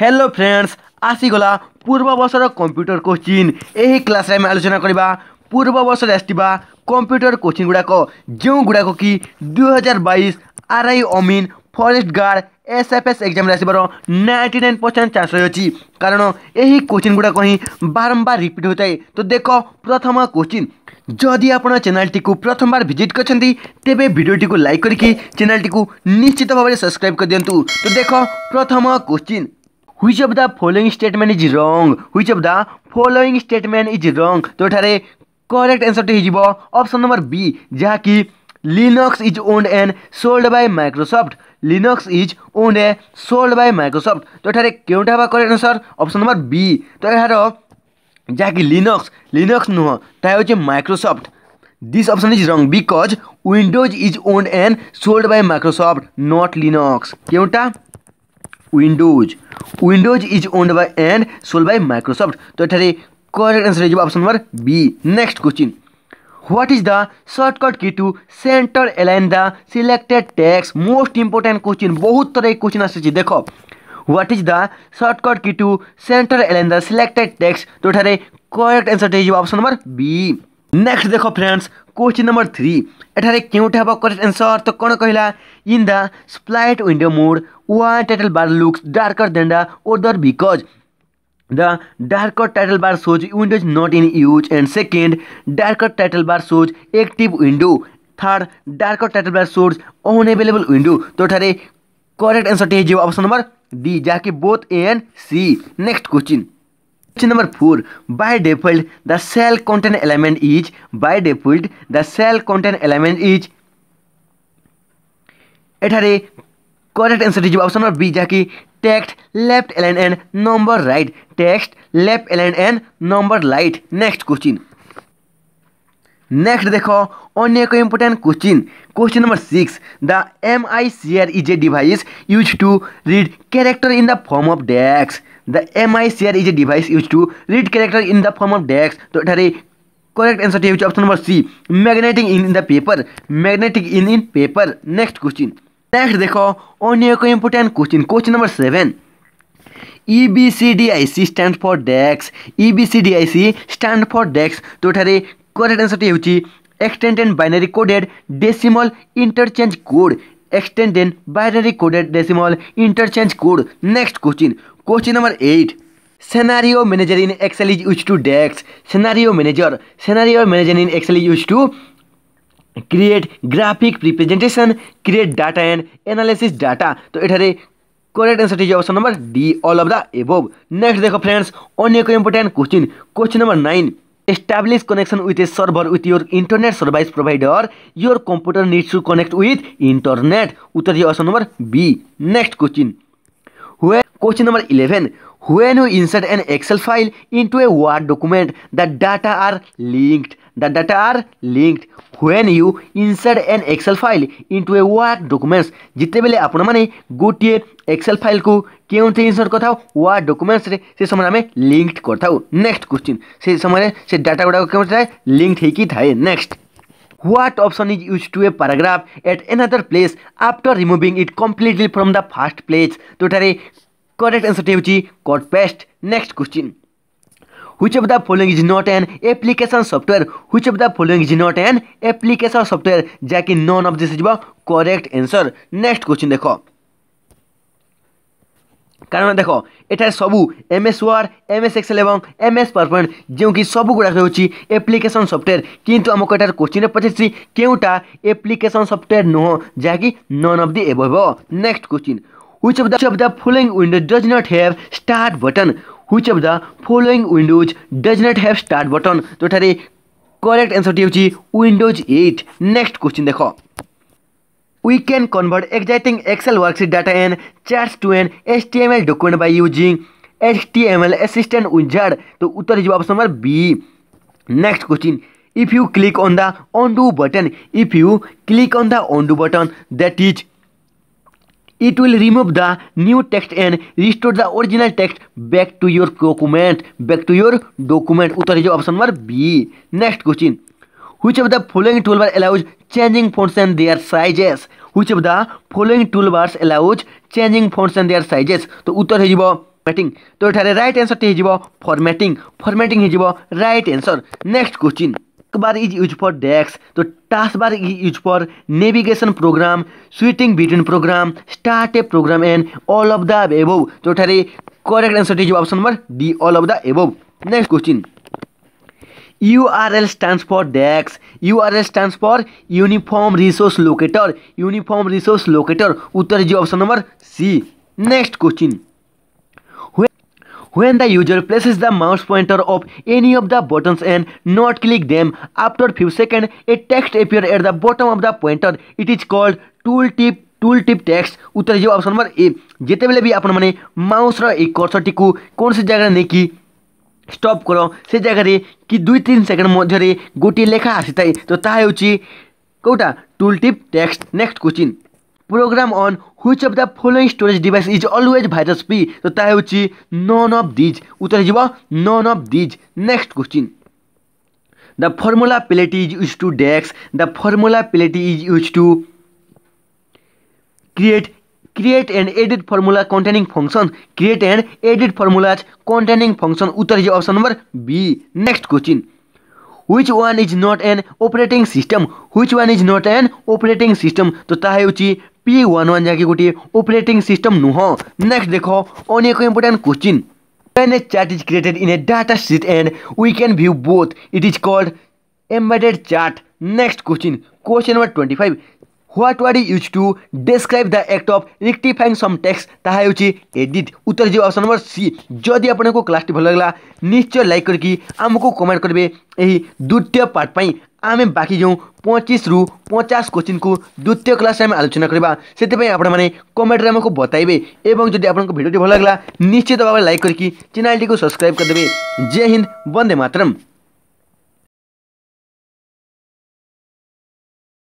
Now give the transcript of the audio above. Hello friends आसीगला पूर्व बर्षर कंप्यूटर कोचिंग यही क्लास में आलोचना करवा पूर्व बर्ष आसवा कंप्यूटर कोचिंग गुड़ाक जो गुड़ाक कि 2022 आरआई अमीन फॉरेस्ट गार्ड एसएफएस एग्जाम आसबार 99% चान्स रही कारण यही कोचिंग गुड़ाक ही बारंबार रिपीट होता है। तो देख प्रथम कोचिंग जदि आप चैनल टी प्रथम बार विजिट करते तेरे भिडियोटी को लाइक करके चैनल टी निश्चित भाव में सब्सक्राइब कर दिंतु। तो देख प्रथम coaching Which of the following statement is wrong? Which of the following statement is wrong? तो ये करेक्ट आंसर टी हो ऑप्शन नंबर बी जहाँकि Linux is owned and sold by Microsoft. Linux is owned and sold by Microsoft तो ये क्योंटा correct answer option number B. तो यार जहाँकि लिनक्स लिनक्स नुह ता Microsoft this option is wrong because Windows is owned and sold by Microsoft not Linux. क्योंटा Windows Windows is owned by and sold by Microsoft तो ये correct answer हो option number B. Next question what is the shortcut key to centre align the selected text most important question बहुत तरह question आसी देख what is the shortcut key to centre align the selected text तो ये correct answer हो option number B. Next देख friends question number three एठारे क्योंटा हम करेक्ट आंसर तो कौन कहला in the split window mode one title bar looks darker than the other because the darker title bar shows windows not in use and second darker title bar shows active window third darker title bar shows unavailable window तो एठारे correct answer हो option number D जहाँकि both A and C. Next question number four by default the cell content element is by default the cell content element is एठारे correct answer हो option number B जहाँकि text left align and number right text left align and number right. Next question next देख अन्य एक important question question number six the MICR is a device use to read character in the form of dash the MICR is a device use to read character in the form of dash तो ये correct answer हो option number C magnetic in the paper magnetic in paper. Next question next देख अन्य एक important question question number seven EBCDIC stand for dash EBCDIC stand for dash तो ये correct answer होची extended binary coded decimal interchange code extended binary coded decimal interchange code. Next question question number eight scenario manager in Excel is used to dash scenario manager in Excel is used to create graphic representation create data and analysis data तो ये correct answer is option number D all of the above. Next देखो friends अन्य एक important question question number nine Establish connection with a server with your internet service provider. Your computer needs to connect with internet. उत्तर है option number B. Next question question number 11 When you insert an Excel file into a Word document, the data are linked. The data are linked. When you insert an Excel file into a Word document, जिते बेले आपन माने गोटे Excel file को क्योंते insert करता Word documents रे से समय में लिंक्ड करता। नेक्स्ट क्वेश्चन से समय से डाटा गुड़ा क्यों थाए लिंक्ड है कि थाए। Next What option is used to a paragraph at another place after removing it completely from the first place? तो ये करेक्ट आंसर होची cut paste. Next question Which of the following is not an application software? Which of the following is not an application software? जहाँकि none of this is correct answer। Next question देख कारण देख एठार सबू MS Word MS Excel एवं MS PowerPoint जो कि सब गुड़ाक होची एप्लिकेशन सॉफ्टवेयर किंतु हमको एठार क्वेश्चन पचासी क्योंटा एप्लिकेशन सॉफ्टवेयर नुह जहाँकि none of the above. Next question Which of the following windows does not have start button? Which of the following windows does not have start button? तो ये correct answer होची Windows 8। Next question देखो We can convert exciting Excel worksheet data and charts to an HTML document by using HTML assistant wizard। तो उत्तर है option number B. Next question If you click on the undo button, if you click on the undo button, that is It will remove the new text and restore the original text back to your document. Back to your document. उत्तर है option number B. Next question Which of the following toolbar allows changing fonts and their sizes? Which of the following toolbars allows changing fonts and their sizes? तो उत्तर है Formatting. So right answer is formatting. Formatting is right answer. Next question. Taskbar is used for DAX. So taskbar is used for navigation program, switching between program, start a program, and all of the above. So correct answer is option number D, all of the above. Next question. URL stands for DAX. URL stands for Uniform Resource Locator. Uniform Resource Locator. Uttar is option number C. Next question. When the user places the mouse pointer of any of the buttons and not click them, after few seconds, a text appears at the bottom of the pointer. It is called tooltip. Tooltip text. Uttar is option number A. जेतेबेले भी आपन माने mouse र एक cursor टिकु कोन से जगह ने कि स्टप करो से जगह रे कि 2-3 सेकेन्ड मध्ये रे गोटी लेखा आसितै तो ता हेउची कोटा tool tip text. Next question. Program on which of the following storage device is always virus free तो ता हेउची नन ऑफ दीज. उत्तर जिवो none of these. Next question. The formula palette is used to dash. The formula palette is used to create and edit formula containing function. Create and edit formulas containing function. Uttar is option number B. Next question. Which one is not an operating system? Which one is not an operating system? So ta hai uchi P11 jaki gote operating system no ho. Next dekho aneko important question. When a chart is created in a data sheet and we can view both, it is called embedded chart. Next question. Question number 25. What word is used to describe the act of rectifying some text? ताहा उची edit. उत्तर जो option number सी. यदि आपने को class T भल लागला निश्चय like करके हमको कमेंट करबे. एही द्वितीय पार्ट पई आमे बाकी जो 25 रु 50 क्वेश्चन को द्वितीय क्लास में आलोचना करबा. सेते पई आपन माने कमेंट रे हमको बताइबे एवं यदि आपनको भिडियो टी भल लागला निश्चय दबाव लाइक करके चैनल टी को सब्सक्राइब कर देबे. जय हिंद, वंदे मातरम.